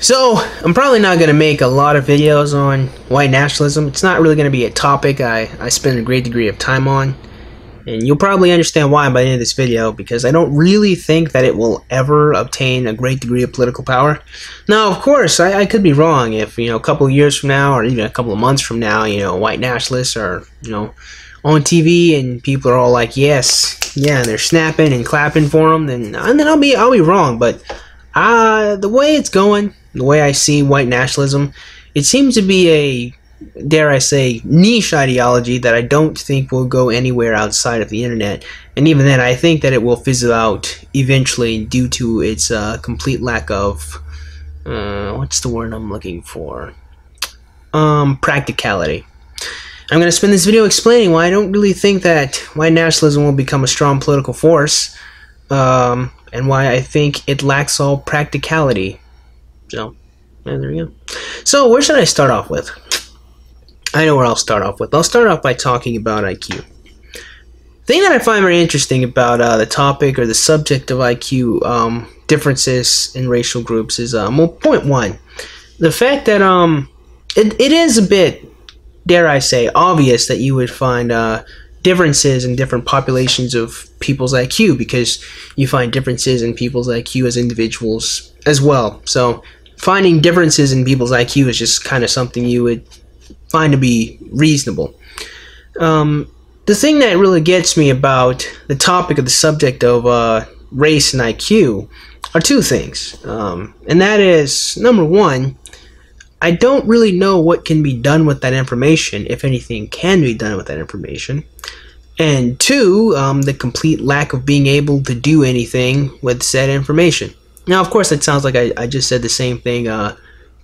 So, I'm probably not going to make a lot of videos on white nationalism. It's not really going to be a topic I spend a great degree of time on. And you'll probably understand why by the end of this video, because I don't really think that it will ever obtain a great degree of political power. Now, of course, I could be wrong if, a couple of years from now, or even a couple of months from now, white nationalists are, on TV and people are all like, yes, yeah, and they're snapping and clapping for them, and then I'll be wrong. But the way it's going, the way I see white nationalism, it seems to be a, dare I say, niche ideology that I don't think will go anywhere outside of the internet. And even then, I think that it will fizzle out eventually due to its complete lack of, what's the word I'm looking for? Practicality. I'm going to spend this video explaining why I don't really think that white nationalism will become a strong political force, and why I think it lacks all practicality. So, yeah, there we go. So, where should I start off with? I know where I'll start off with. I'll start off by talking about IQ. The thing that I find very interesting about the topic or the subject of IQ differences in racial groups is, well, point one, the fact that it is a bit, dare I say, obvious that you would find differences in different populations of people's IQ, because you find differences in people's IQ as individuals as well. So finding differences in people's IQ is just kind of something you would find to be reasonable. The thing that really gets me about the topic of the subject of race and IQ are two things, and that is, number one, I don't really know what can be done with that information, if anything can be done with that information. And two, the complete lack of being able to do anything with said information. Now, of course, it sounds like I just said the same thing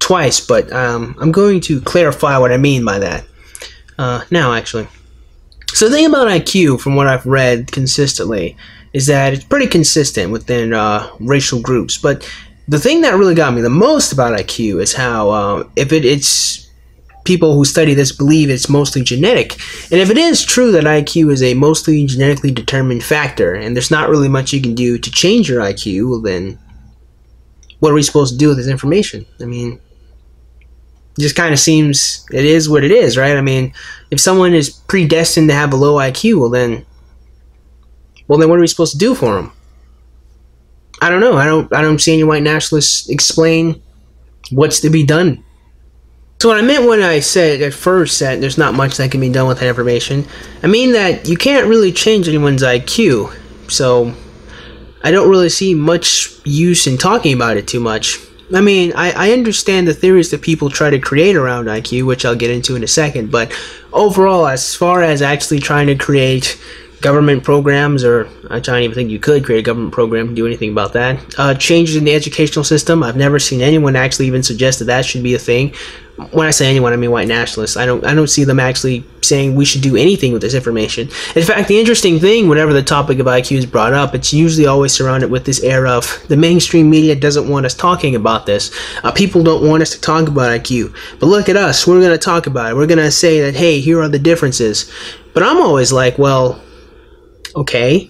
twice, but I'm going to clarify what I mean by that now, actually. So the thing about IQ, from what I've read consistently, is that it's pretty consistent within racial groups. But the thing that really got me the most about IQ is how, if it's people who study this believe it's mostly genetic, and if it is true that IQ is a mostly genetically determined factor, and there's not really much you can do to change your IQ, well then, what are we supposed to do with this information? I mean, it just kind of seems it is what it is, right? I mean, if someone is predestined to have a low IQ, well then what are we supposed to do for them? I don't know. I don't see any white nationalists explain what's to be done. So what I meant when I said at first that there's not much that can be done with that information, I mean that you can't really change anyone's IQ. So I don't really see much use in talking about it too much. I mean, I understand the theories that people try to create around IQ, which I'll get into in a second, but overall, as far as actually trying to create government programs, or I don't even think you could create a government program to do anything about that. Changes in the educational system, I've never seen anyone actually even suggest that that should be a thing. When I say anyone, I mean white nationalists. I don't see them actually saying we should do anything with this information. In fact, the interesting thing, whenever the topic of IQ is brought up, it's usually always surrounded with this air of, the mainstream media doesn't want us talking about this. People don't want us to talk about IQ. But look at us, we're going to talk about it. We're going to say that, hey, here are the differences. But I'm always like, well, okay.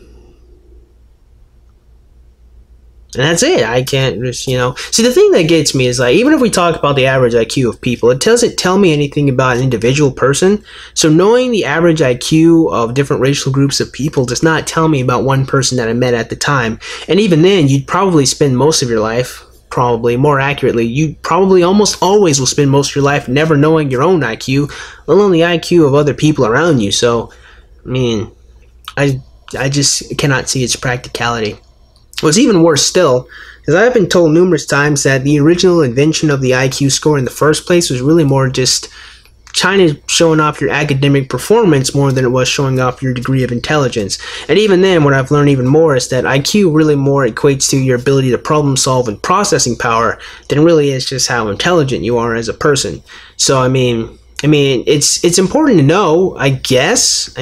And that's it. I can't just, See, the thing that gets me is, like, even if we talk about the average IQ of people, it doesn't tell me anything about an individual person. So knowing the average IQ of different racial groups of people does not tell me about one person that I met at the time. And even then, you'd probably spend most of your life, probably, more accurately, you probably almost always will spend most of your life never knowing your own IQ, let alone the IQ of other people around you. So, I mean, I just cannot see its practicality. What's even worse still is I've been told numerous times that the original invention of the IQ score in the first place was really more just China showing off your academic performance more than it was showing off your degree of intelligence. And even then, what I've learned even more is that IQ really more equates to your ability to problem solve and processing power than really is just how intelligent you are as a person. So, I mean, it's important to know, I guess.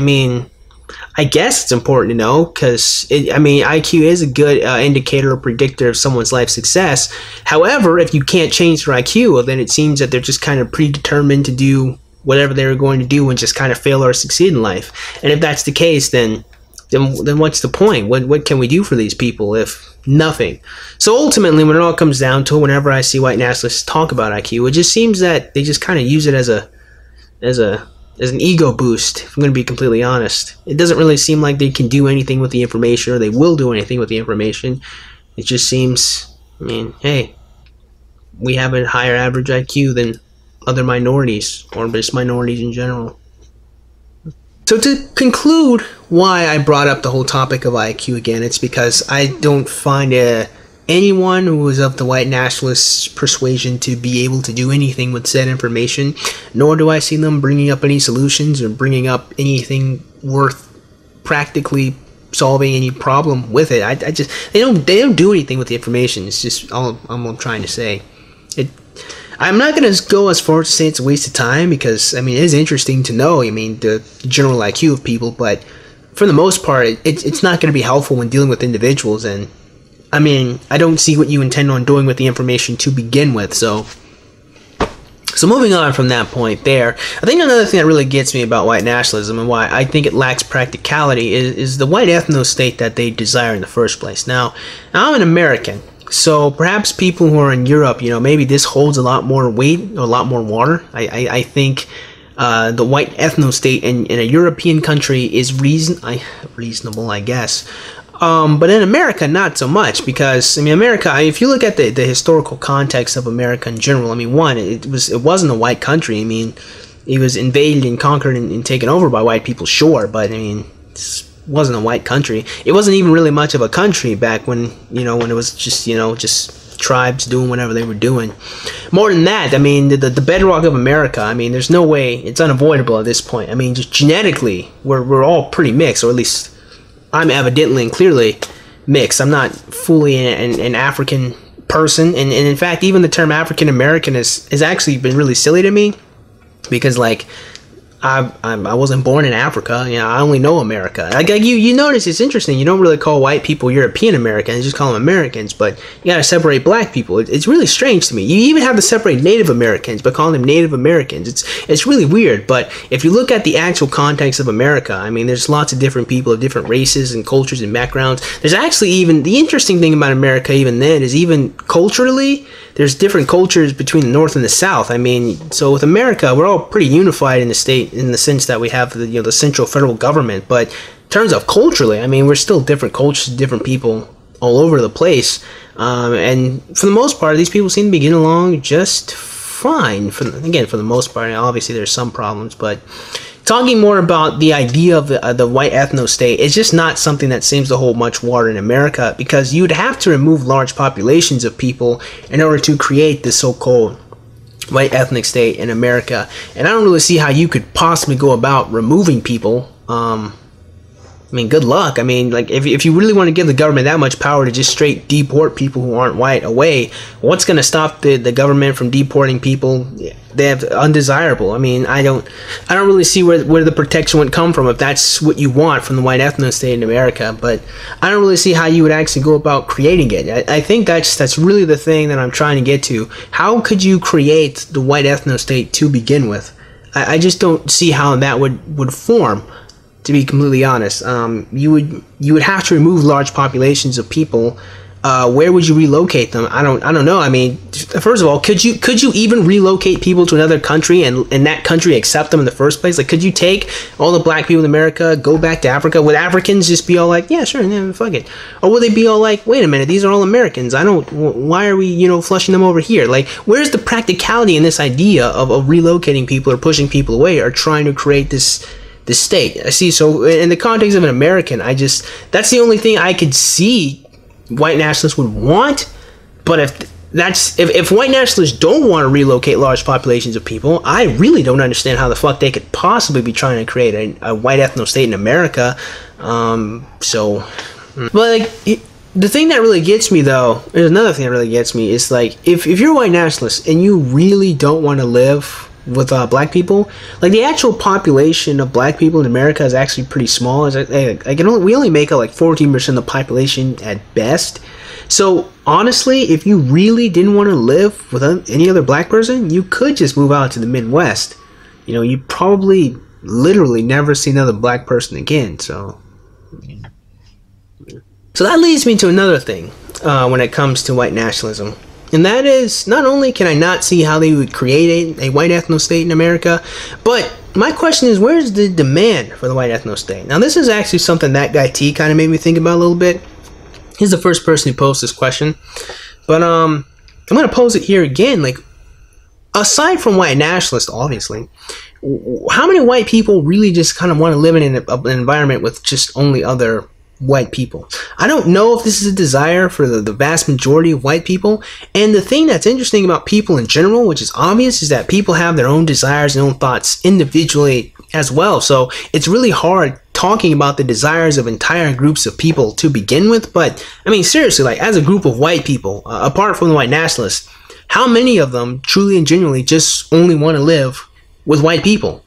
I guess it's important to know, because, IQ is a good indicator or predictor of someone's life success. However, if you can't change their IQ, well, then it seems that they're just kind of predetermined to do whatever they were going to do and just kind of fail or succeed in life. And if that's the case, then then what's the point? What can we do for these people if nothing? So ultimately, when it all comes down to it, whenever I see white nationalists talk about IQ, it just seems that they just kind of use it as an ego boost, if I'm going to be completely honest. It doesn't really seem like they can do anything with the information, or they will do anything with the information. It just seems, I mean, hey, we have a higher average IQ than other minorities, or just minorities in general. So to conclude why I brought up the whole topic of IQ again, it's because I don't find anyone who is of the white nationalist persuasion to be able to do anything with said information, nor do I see them bringing up any solutions or bringing up anything worth practically solving any problem with it. They don't do anything with the information. It's just all I'm trying to say. I'm not going to go as far as to say it's a waste of time, because, I mean, it is interesting to know, I mean, the general IQ of people, but for the most part, it's not going to be helpful when dealing with individuals, and, I mean, I don't see what you intend on doing with the information to begin with, so moving on from that point there, I think another thing that really gets me about white nationalism and why I think it lacks practicality is the white ethno-state that they desire in the first place. Now, I'm an American, so perhaps people who are in Europe, you know, maybe this holds a lot more weight, a lot more water. I think the white ethno-state in a European country is reasonable, I guess. But in America, not so much, because, I mean, America, if you look at the historical context of America in general, I mean, one, it wasn't a white country. I mean, it was invaded and conquered and taken over by white people, sure, but, I mean, it's wasn't a white country. It wasn't even really much of a country back when, you know, when it was just, you know, just tribes doing whatever they were doing. More than that, I mean, the bedrock of America, I mean, there's no way, it's unavoidable at this point. I mean, just genetically, we're all pretty mixed, or at least I'm evidently and clearly mixed. I'm not fully an African person, and in fact, even the term African American has actually been really silly to me, because, like, I wasn't born in Africa. You know, I only know America. Like you notice, it's interesting. You don't really call white people European Americans. You just call them Americans. But you gotta separate black people. It's really strange to me. You even have to separate Native Americans, but calling them Native Americans. It's really weird. But if you look at the actual context of America, I mean, there's lots of different people of different races and cultures and backgrounds. There's actually even the interesting thing about America even then is even culturally, there's different cultures between the North and the South. I mean, so with America, we're all pretty unified in the state, in the sense that we have the, you know, the central federal government, but in terms of culturally, I mean, we're still different cultures, different people all over the place, and for the most part, these people seem to be getting along just fine. For the most part, obviously there's some problems, but talking more about the idea of the white ethno-state, it's just not something that seems to hold much water in America, because you'd have to remove large populations of people in order to create this so-called white ethnic state in America, and I don't really see how you could possibly go about removing people. I mean, good luck. I mean, like, if you really want to give the government that much power to just straight deport people who aren't white away, what's going to stop the government from deporting people they have undesirable? I mean, I don't really see where the protection would come from if that's what you want from the white ethno-state in America, but I don't really see how you would actually go about creating it. I think that's really the thing that I'm trying to get to. How could you create the white ethno-state to begin with? I just don't see how that would form. To be completely honest, you would have to remove large populations of people. Where would you relocate them? I don't know. I mean, first of all, could you even relocate people to another country and that country accept them in the first place? Like, could you take all the black people in America, go back to Africa? Would Africans just be all like, yeah, sure, yeah, fuck it? Or would they be all like, wait a minute, these are all Americans. Why are we, you know, flushing them over here? Like, where's the practicality in this idea of relocating people or pushing people away or trying to create this state? I see. So in the context of an American, that's the only thing I could see white nationalists would want. But if white nationalists don't want to relocate large populations of people, I really don't understand how the fuck they could possibly be trying to create a white ethno-state in America. But like, the thing that really gets me, though, there's another thing that really gets me, is like, if you're a white nationalist and you really don't want to live with black people, like, the actual population of black people in America is actually pretty small. We only make up like 14% of the population at best. So honestly, if you really didn't want to live with any other black person, you could just move out to the Midwest. You know, you probably literally never see another black person again. So So that leads me to another thing when it comes to white nationalism. And that is, not only can I not see how they would create a white ethno-state in America, but my question is, where's the demand for the white ethno-state? Now, this is actually something that guy T kind of made me think about a little bit. He's the first person who posed this question. But I'm going to pose it here again. Like, aside from white nationalists, obviously, how many white people really just kind of want to live in an environment with just only other white people? I don't know if this is a desire for the vast majority of white people. And the thing that's interesting about people in general, which is obvious, is that people have their own desires and own thoughts individually as well. So it's really hard talking about the desires of entire groups of people to begin with. But I mean, seriously, like, as a group of white people, apart from the white nationalists, how many of them truly and genuinely just only want to live with white people?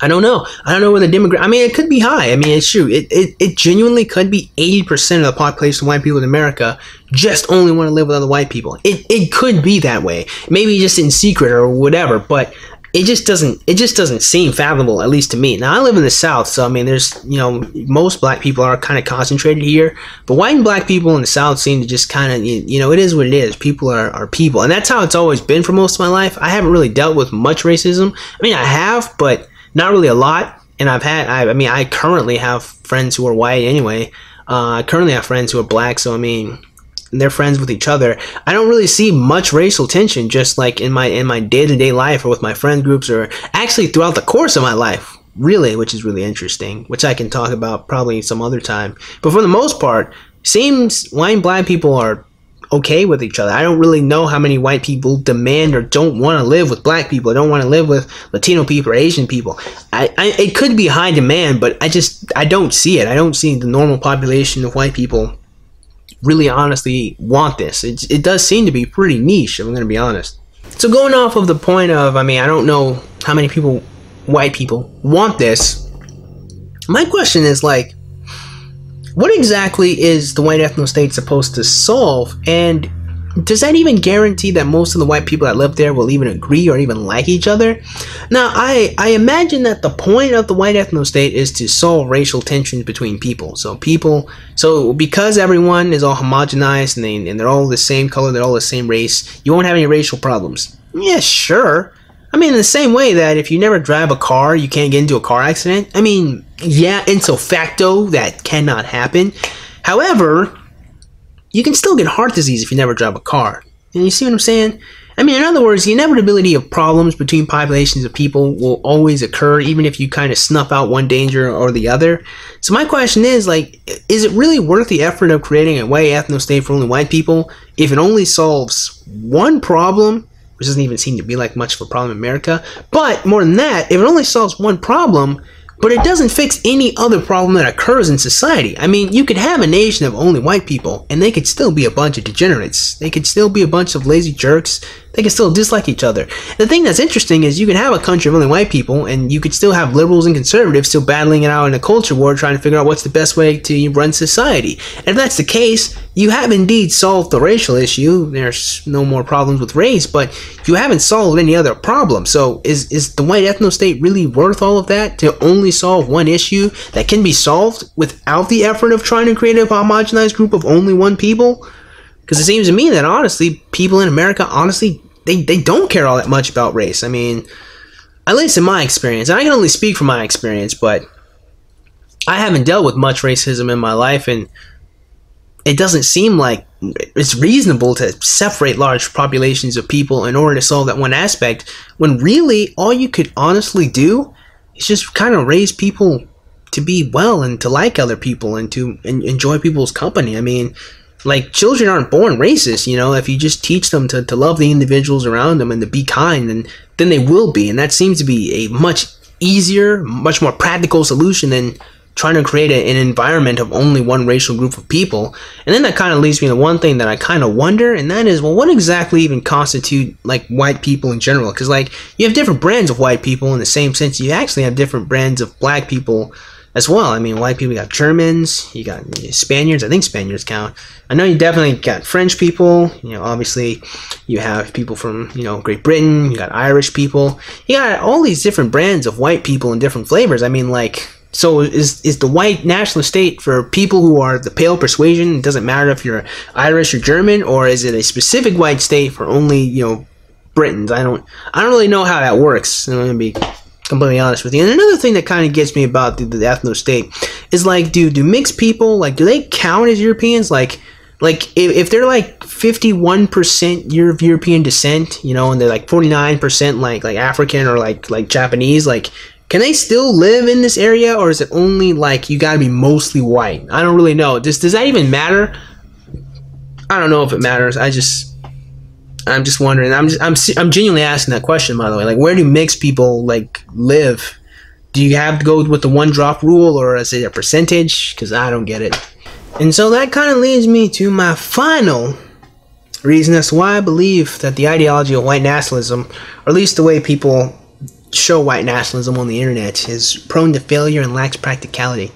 I don't know. I don't know where the I mean, it could be high. I mean, it's true. It genuinely could be 80% of the population of white people in America just only want to live with other white people. It could be that way. Maybe just in secret or whatever, but it just doesn't seem fathomable, at least to me. Now, I live in the South, so I mean, there's, you know, most black people are kind of concentrated here, but white and black people in the South seem to just kind of, you know, it is what it is. People are people, and that's how it's always been for most of my life. I haven't really dealt with much racism. I mean, I have, but not really a lot. And I currently have friends who are white anyway. I currently have friends who are black, so I mean, they're friends with each other. I don't really see much racial tension, just like in my day-to-day life, or with my friend groups, or actually throughout the course of my life, really, which is really interesting, which I can talk about probably some other time. But for the most part, seems white and black people are okay with each other. I don't really know how many white people demand or don't want to live with black people, don't want to live with Latino people or Asian people. It could be high demand, but I don't see it. I don't see the normal population of white people really honestly want this. It does seem to be pretty niche, if I'm going to be honest. So going off of the point of, I mean, I don't know how many people, white people, want this, my question is, like, what exactly is the white ethno-state supposed to solve? And does that even guarantee that most of the white people that live there will even agree or even like each other? Now, I imagine that the point of the white ethno-state is to solve racial tensions between people. So because everyone is all homogenized and they're all the same color, they're all the same race, you won't have any racial problems. Yeah, sure. I mean, in the same way that if you never drive a car, you can't get into a car accident. I mean, yeah, in so facto, that cannot happen. However, you can still get heart disease if you never drive a car. And you see what I'm saying? I mean, in other words, the inevitability of problems between populations of people will always occur, even if you kind of snuff out one danger or the other. So my question is, like, is it really worth the effort of creating a white ethno-state for only white people if it only solves one problem, which doesn't even seem to be like much of a problem in America? But more than that, if it only solves one problem, but it doesn't fix any other problem that occurs in society. I mean, you could have a nation of only white people, and they could still be a bunch of degenerates. They could still be a bunch of lazy jerks. They could still dislike each other. The thing that's interesting is you could have a country of only white people, and you could still have liberals and conservatives still battling it out in a culture war, trying to figure out what's the best way to run society. And if that's the case, you have indeed solved the racial issue. There's no more problems with race, but you haven't solved any other problem. So is the white ethno-state really worth all of that to only solve one issue that can be solved without the effort of trying to create a homogenized group of only one people? Because it seems to me that, honestly, people in America, honestly, they don't care all that much about race. I mean, at least in my experience, and I can only speak from my experience, but I haven't dealt with much racism in my life, and it doesn't seem like it's reasonable to separate large populations of people in order to solve that one aspect, when really all you could honestly do is just kind of raise people to be well and to like other people and to enjoy people's company. I mean, like, children aren't born racist, you know. If you just teach them to love the individuals around them and to be kind, and then they will be. And that seems to be a much easier, much more practical solution than trying to create an environment of only one racial group of people. And then that kind of leads me to one thing that I kind of wonder, and that is, well, what exactly even constitute, like, white people in general? Because, like, you have different brands of white people in the same sense. You actually have different brands of black people as well. I mean, white people, you got Germans, you got Spaniards. I think Spaniards count. I know you definitely got French people. You know, obviously, you have people from, you know, Great Britain. You got Irish people. You got all these different brands of white people in different flavors. I mean, like, So is the white nationalist state for people who are the pale persuasion? It doesn't matter if you're Irish or German, or is it a specific white state for only, you know, Britons? I don't really know how that works. I'm gonna be completely honest with you. And another thing that kind of gets me about the ethno state is, like, dude, do mixed people, like, do they count as Europeans? Like, if they're, like, 51% European descent, you know, and they're, like, 49% like African or like Japanese, like, can they still live in this area, or is it only, like, you gotta be mostly white? I don't really know. Does that even matter? I don't know if it matters. I'm just wondering. I'm genuinely asking that question, by the way. Like, where do mixed people, like, live? Do you have to go with the one drop rule, or is it a percentage? Because I don't get it. And so that kind of leads me to my final reason as to why I believe that the ideology of white nationalism, or at least the way people show white nationalism on the internet, is prone to failure and lacks practicality.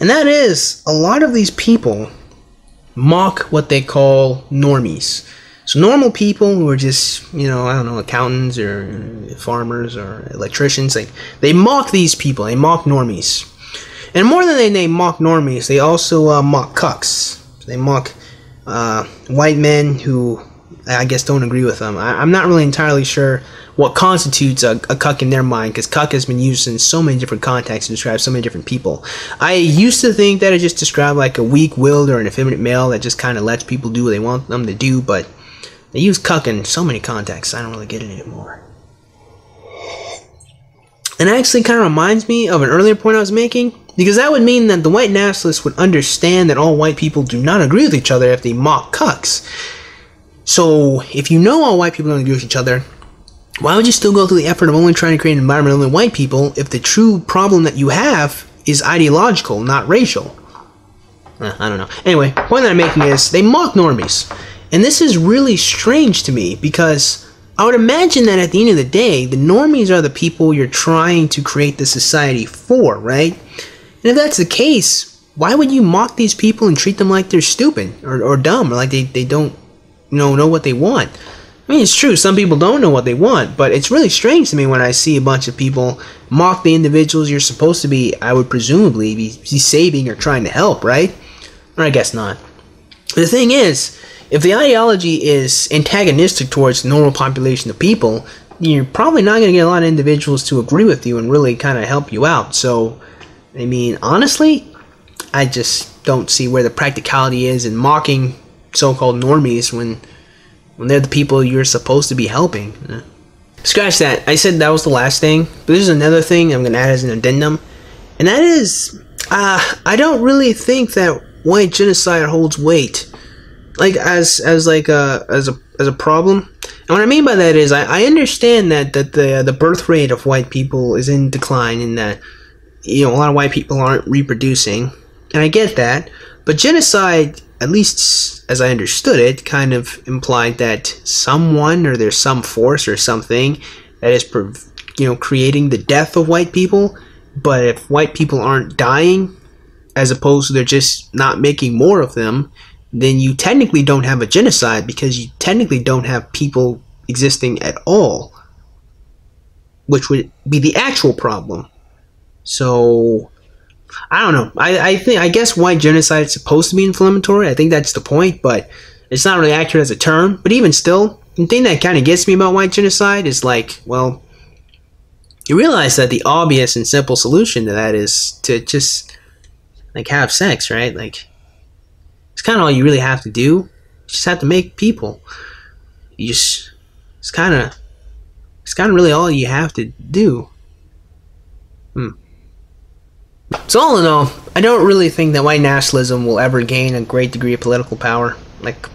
And that is, a lot of these people mock what they call normies. So normal people who are just, you know, I don't know, accountants or farmers or electricians, like, they mock these people, they mock normies. And more than they mock normies, they also mock cucks. They mock white men who, I guess, don't agree with them. I'm not really entirely sure what constitutes a cuck in their mind, because cuck has been used in so many different contexts to describe so many different people. I used to think that it just described, like, a weak-willed or an effeminate male that just kind of lets people do what they want them to do, but they use cuck in so many contexts, I don't really get it anymore. And it actually kind of reminds me of an earlier point I was making, because that would mean that the white nationalists would understand that all white people do not agree with each other if they mock cucks. So, if you know all white people don't agree with each other, why would you still go through the effort of only trying to create an environment only white people if the true problem that you have is ideological, not racial? I don't know. Anyway, the point that I'm making is, they mock normies. And this is really strange to me, because I would imagine that at the end of the day, the normies are the people you're trying to create the society for, right? And if that's the case, why would you mock these people and treat them like they're stupid or dumb, or like they don't know what they want? I mean, it's true, some people don't know what they want, but it's really strange to me when I see a bunch of people mock the individuals you're supposed to be, I would presumably be saving or trying to help, right? Or I guess not. But the thing is, if the ideology is antagonistic towards the normal population of people, you're probably not going to get a lot of individuals to agree with you and really kind of help you out. So, I mean, honestly, I just don't see where the practicality is in mocking so-called normies when they're the people you're supposed to be helping. Scratch that. I said that was the last thing, but there's another thing I'm going to add as an addendum, and that is, I don't really think that white genocide holds weight, like, as a problem. And what I mean by that is, I understand that the birth rate of white people is in decline, and that, you know, a lot of white people aren't reproducing, and I get that. But genocide, at least as I understood it, kind of implied that someone, or there's some force or something that is, you know, creating the death of white people. But if white people aren't dying, as opposed to they're just not making more of them, then you technically don't have a genocide, because you technically don't have people existing at all, which would be the actual problem. So, I don't know. I guess white genocide is supposed to be inflammatory. I think that's the point, but it's not really accurate as a term. But even still, the thing that kind of gets me about white genocide is, like, well, you realize that the obvious and simple solution to that is to just, like, have sex, right? Like, it's kind of all you really have to do. You just have to make people. You just, it's kind of really all you have to do. So all in all, I don't really think that white nationalism will ever gain a great degree of political power, like,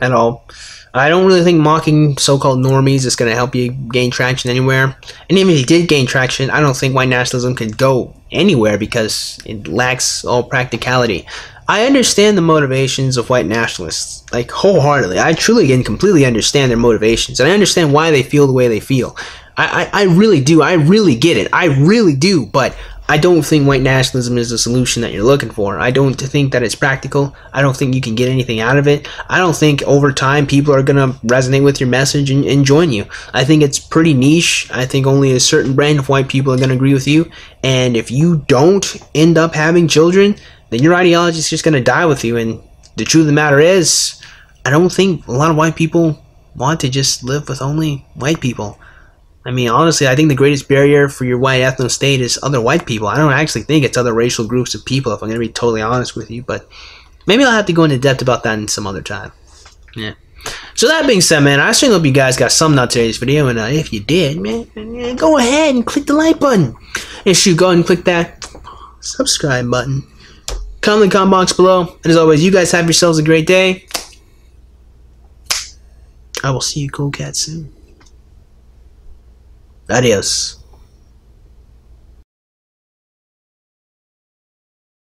at all. I don't really think mocking so-called normies is going to help you gain traction anywhere. And even if you did gain traction, I don't think white nationalism could go anywhere, because it lacks all practicality. I understand the motivations of white nationalists, like, wholeheartedly. I truly and completely understand their motivations, and I understand why they feel the way they feel. I really do. I really get it. I really do, but I don't think white nationalism is the solution that you're looking for. I don't think that it's practical. I don't think you can get anything out of it. I don't think over time people are going to resonate with your message and join you. I think it's pretty niche. I think only a certain brand of white people are going to agree with you. And if you don't end up having children, then your ideology is just going to die with you. And the truth of the matter is, I don't think a lot of white people want to just live with only white people. I mean, honestly, I think the greatest barrier for your white ethno state is other white people. I don't actually think it's other racial groups of people, if I'm going to be totally honest with you. But maybe I'll have to go into depth about that in some other time. Yeah. So that being said, man, I certainly hope you guys got something out of today's video. And if you did, man, go ahead and click the like button. And shoot, go ahead and click that subscribe button. Comment in the comment box below. And as always, you guys have yourselves a great day. I will see you cool cats soon. Adios.